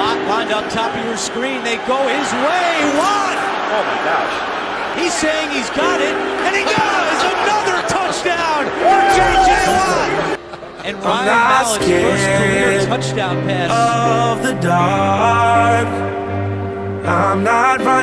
Watt lined up top of your screen. They go his way. Watt! Oh, my gosh. He's saying he's got it, and he does! Another touchdown for JJ Watt! And Ryan Mallett's first career touchdown pass. Of the dark, I'm not running.